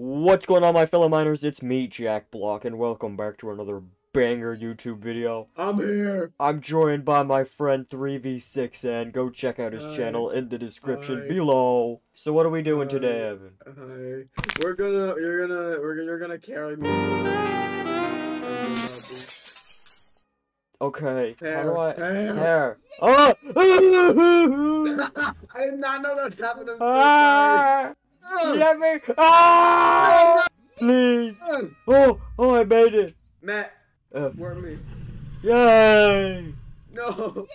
What's going on, my fellow miners? It's me, Jack Block, and welcome back to another banger YouTube video. I'm here. I'm joined by my friend 3v6n. Go check out his channel in the description below. So what are we doing today, Evan? You're gonna carry me. Okay. Hair. Oh! I did not know that happened. I'm so sorry. Let me! Ah! Please! Oh, I made it! Matt, warn me. Yay! No!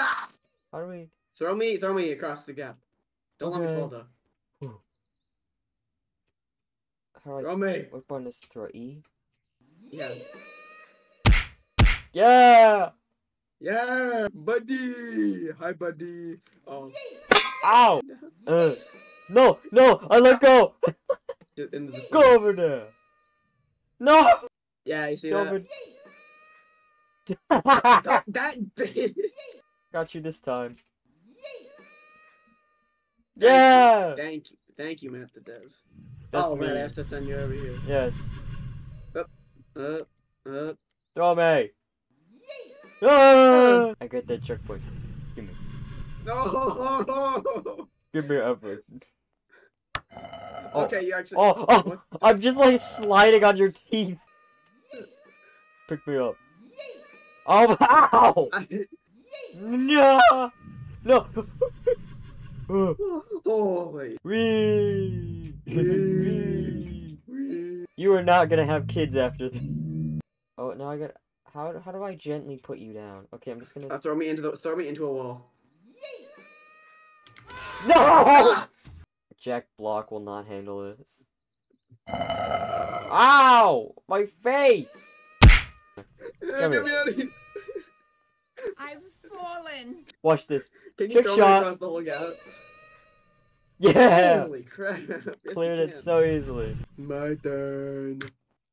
Ah. How do we? Throw me across the gap. Don't let me fall though. How do I? Throw me! What button is throw? E? Yeah. Yeah! Yeah! Buddy! Hi, buddy! Oh. Ow! No, I let go. Go over there. No. Yeah, you see that? that bitch. Got you this time. Yeah. Thank you, Matt the Dev. That's me. Man, I have to send you over here. Yes. Up. Throw me. Ah! I got that checkpoint. Give me. No. Give me Evan. Okay, you actually. Oh! I'm just like sliding on your teeth. Pick me up. Oh! Ow! No! Holy! Wee! You are not gonna have kids after this. Oh, now I got. How do I gently put you down? Okay, I'm just gonna. Throw me into a wall. No! Jack Block will not handle this. Ow! My face! Get me out of here. I've fallen. Watch this. Can you throw me across the whole gap? Yeah! Holy crap. Cleared it so easily. My turn.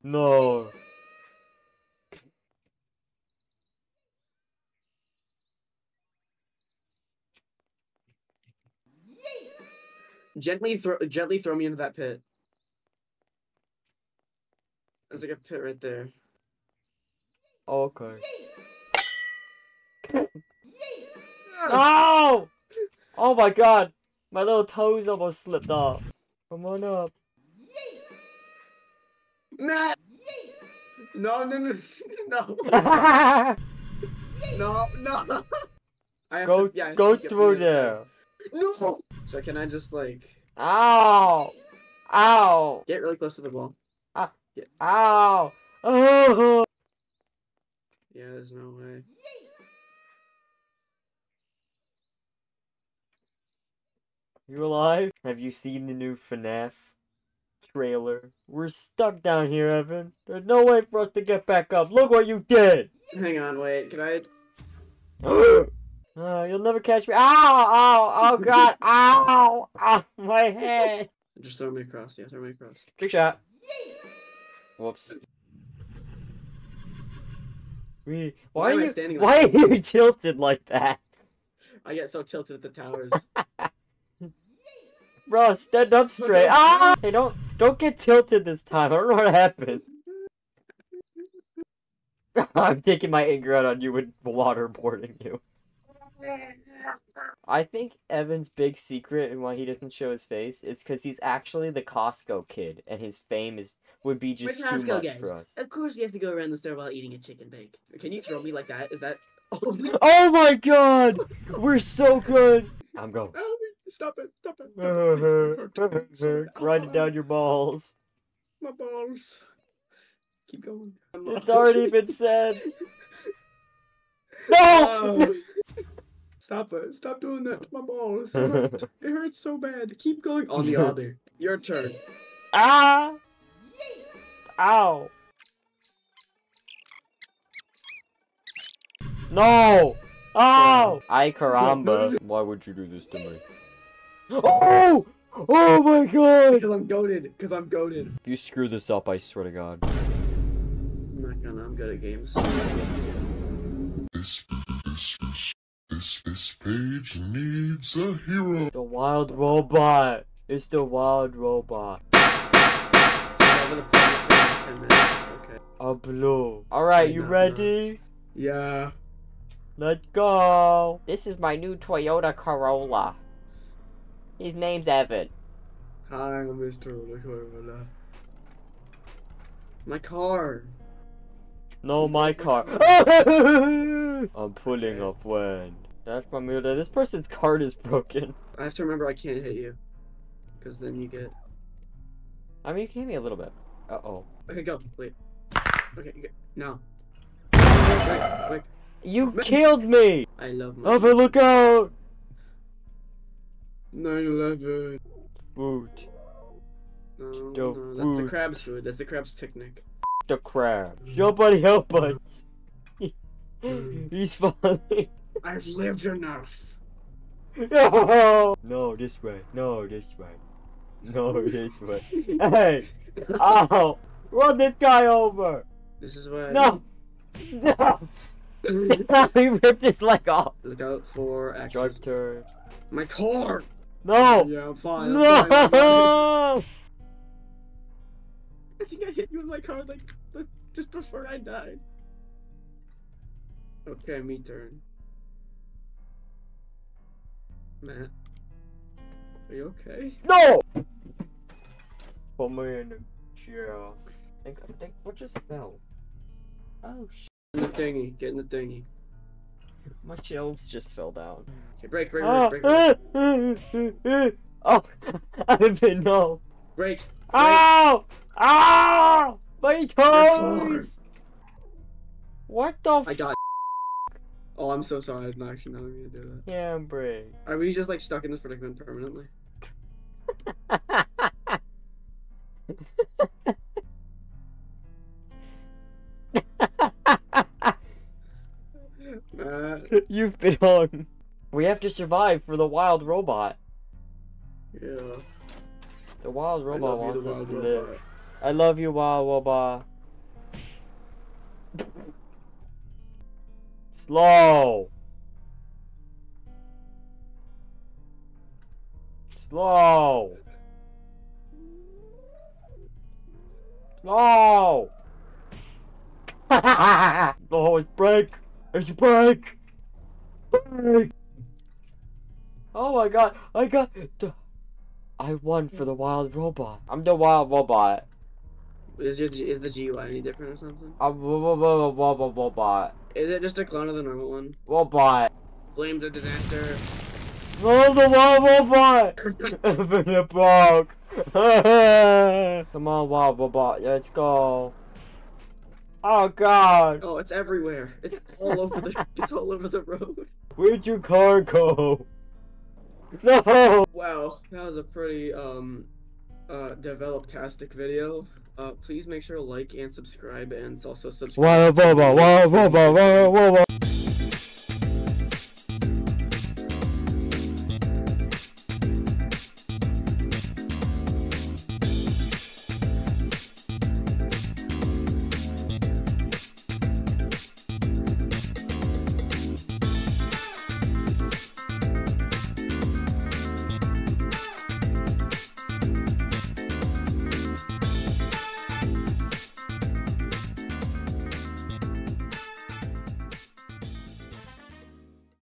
No. Gently throw me into that pit. There's like a pit right there. Oh, okay. No! Oh my god! My little toes almost slipped off. Come on up. Matt! No. No. Go through there. No. So can I just like? Ow! Get really close to the wall. Ow! Oh! Yeah, there's no way. You alive? Have you seen the new FNAF trailer? We're stuck down here, Evan. There's no way for us to get back up. Look what you did! Hang on, wait. Can I? You'll never catch me. Ow, god, ow, my head. Just throw me across, Trick shot. Whoops. Why are you tilted like that? I get so tilted at the towers. Bro, stand up straight. Ah! Hey, don't get tilted this time. I don't know what happened. I'm taking my anger out on you and waterboarding you. I think Evan's big secret and why he doesn't show his face is because he's actually the Costco kid, and his fame would be just too much for us. Of course, you have to go around the store while eating a chicken bake. Can you throw me like that? Is that? Oh my god, we're so good. I'm going. Stop it! Grinding down your balls. My balls. Keep going. It's already been said. No. Stop it. Stop doing that to my balls. It hurts so bad. Keep going on the other. Your turn. Ah! Ow. No! Ow! Ay caramba. Why would you do this to me? Oh! Oh my god! Because I'm goated. If you screw this up, I swear to god. I'm good at games. This page needs a hero. The Wild Robot. It's the Wild Robot. I'm gonna play for 10 minutes. Okay. Oh, blue. Alright, you ready? Yeah. Let's go. This is my new Toyota Corolla. His name's Evan. Hi, I'm Mr. Corolla. My car. No, my car. I'm pulling up when. That's my mood. This person's card is broken. I have to remember I can't hit you. Because then you get... I mean, you can hit me a little bit. Uh-oh. Okay, go. Wait. Okay, go. No. Wait, wait. You killed me! I love my... Alpha, look out! 9/11. Boot. No, no, that's the crab's food. That's the crab's picnic. The crab. Nobody help us. He's falling. I've lived enough. No. No, this way. No, this way. No, this way. Hey. Ow. Run this guy over. This is why. No. No. He ripped his leg off. Look out for actions. My car. No. Yeah, I'm fine. No. I'm fine. I think I hit you in my car like just before I died. Okay, me turn. Matt, are you okay? No. Put me in the chair. I think what just fell? Oh shit! Get in the thingy. Get in the thingy. My shields just fell down. Okay, break. Oh, I've been no. Break. Ow! Ow! My toes! What the f- I died. Oh, I'm so sorry. I didn't actually know I was gonna do that. Yeah, break. Are we just like stuck in this predicament permanently? You've been on. We have to survive for the wild robot. Yeah. The wild robot wants us to live. I love you, wild robot. Slow. Slow. Slow. Oh, it's break. It's break. Break. Oh my god. I got the... I won for the wild robot. I'm the wild robot. Is the GUI any different or something? I'm robot. Is it just a clone of the normal one? Robot. Flames of disaster. No, the wild robot. It broke. Come on, wild robot. Let's go. Oh god. Oh, it's everywhere. It's all over the. It's all over the road. Where'd your car go? No! Wow, that was a pretty developed-tastic video. Please make sure to like and subscribe, and also subscribe. Wild robot, wild robot, wild robot.